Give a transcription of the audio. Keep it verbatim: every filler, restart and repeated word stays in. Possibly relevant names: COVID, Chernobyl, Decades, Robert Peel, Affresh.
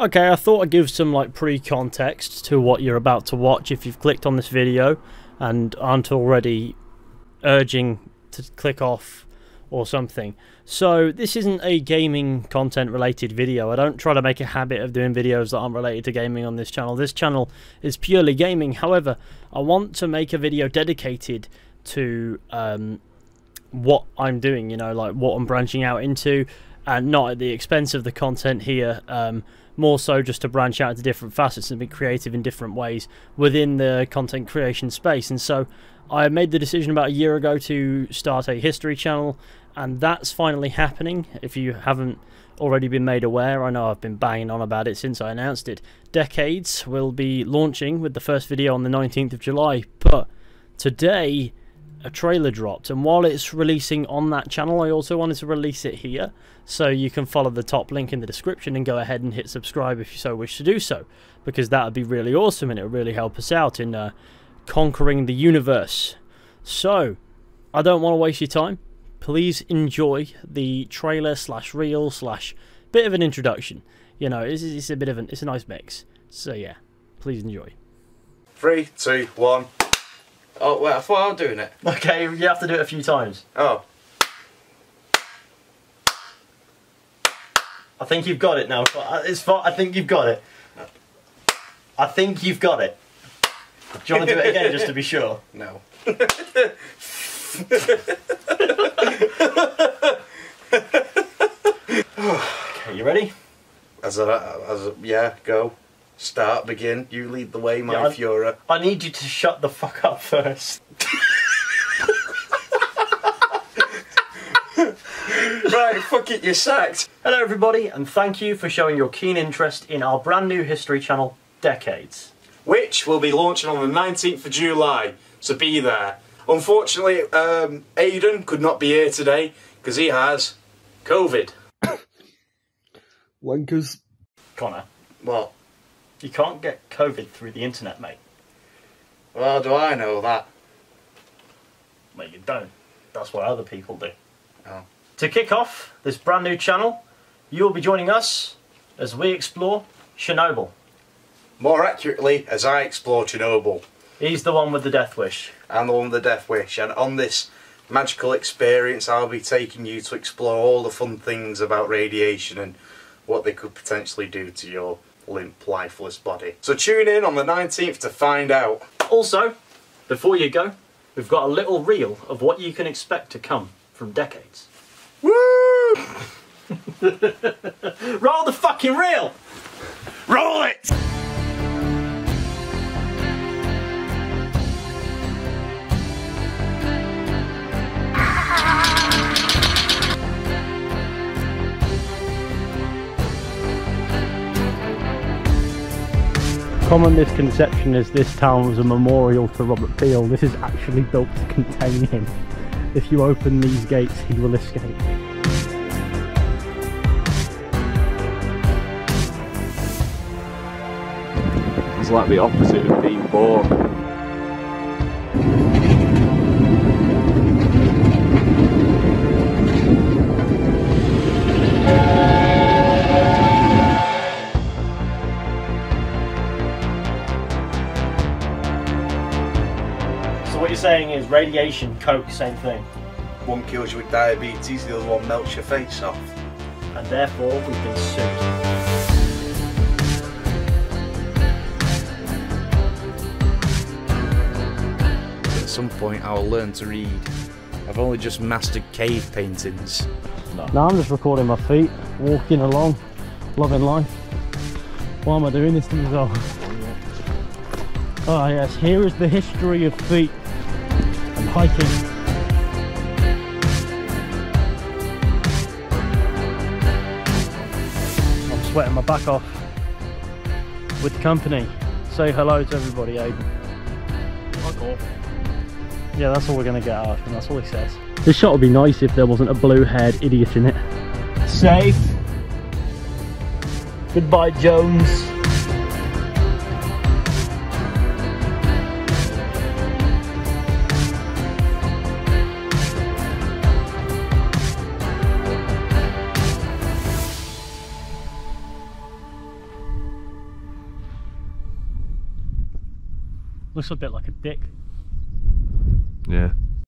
Okay, I thought I'd give some like pre-context to what you're about to watch if you've clicked on this video and aren't already urging to click off or something. So this isn't a gaming content related video. I don't try to make a habit of doing videos that aren't related to gaming on this channel. This channel is purely gaming. However, I want to make a video dedicated to um, what I'm doing, you know, like what I'm branching out into, and not at the expense of the content here, um, more so just to branch out into different facets and be creative in different ways within the content creation space. And so I made the decision about a year ago to start a history channel, and that's finally happening. If you haven't already been made aware, I know I've been banging on about it since I announced it. Decades will be launching with the first video on the nineteenth of July, but today a trailer dropped, and while it's releasing on that channel, I also wanted to release it here, so you can follow the top link in the description and go ahead and hit subscribe if you so wish to do so, because that would be really awesome and it would really help us out in uh, conquering the universe. So I don't want to waste your time. Please enjoy the trailer slash reel slash bit of an introduction. You know, it's, it's a bit of an it's a nice mix. So yeah, please enjoy. Three, two, one. Oh, wait, I thought I was doing it. Okay, you have to do it a few times. Oh. I think you've got it now. It's fine. I think you've got it. I think you've got it. Do you want to do it again just to be sure? No. Okay, you ready? As a, as a, yeah, go. Start, begin. You lead the way, my yeah, Fiora. I need you to shut the fuck up first. Right, fuck it, you're sacked. Hello everybody, and thank you for showing your keen interest in our brand new history channel, Decades, which will be launching on the nineteenth of July, so be there. Unfortunately, um, Aidan could not be here today, because he has COVID. Wankers. Connor. What? You can't get COVID through the internet, mate. Well, do I know that? Well, you don't. That's what other people do. Oh. To kick off this brand new channel, you will be joining us as we explore Chernobyl. More accurately, as I explore Chernobyl. He's the one with the death wish. I'm the one with the death wish. And on this magical experience, I'll be taking you to explore all the fun things about radiation and what they could potentially do to your limp, lifeless body. So tune in on the nineteenth to find out. Also, before you go, we've got a little reel of what you can expect to come from Decades. Woo! Roll the fucking reel! Roll it! The common misconception is this town was a memorial to Robert Peel. This is actually built to contain him. If you open these gates, he will escape. It's like the opposite of being born. Saying is radiation, coke, same thing. One kills you with diabetes, the other one melts your face off. And therefore we've been sued. At some point I'll learn to read. I've only just mastered cave paintings. No. Now I'm just recording my feet, walking along, loving life. Why am I doing this to myself? Oh yes, here is the history of feet. Hiking. I'm sweating my back off with the company. Say hello to everybody, Aidan. Yeah, that's all we're going to get out of him, that's all he says. This shot would be nice if there wasn't a blue-haired idiot in it. Safe. Goodbye, Jones. Looks a bit like a dick. Yeah.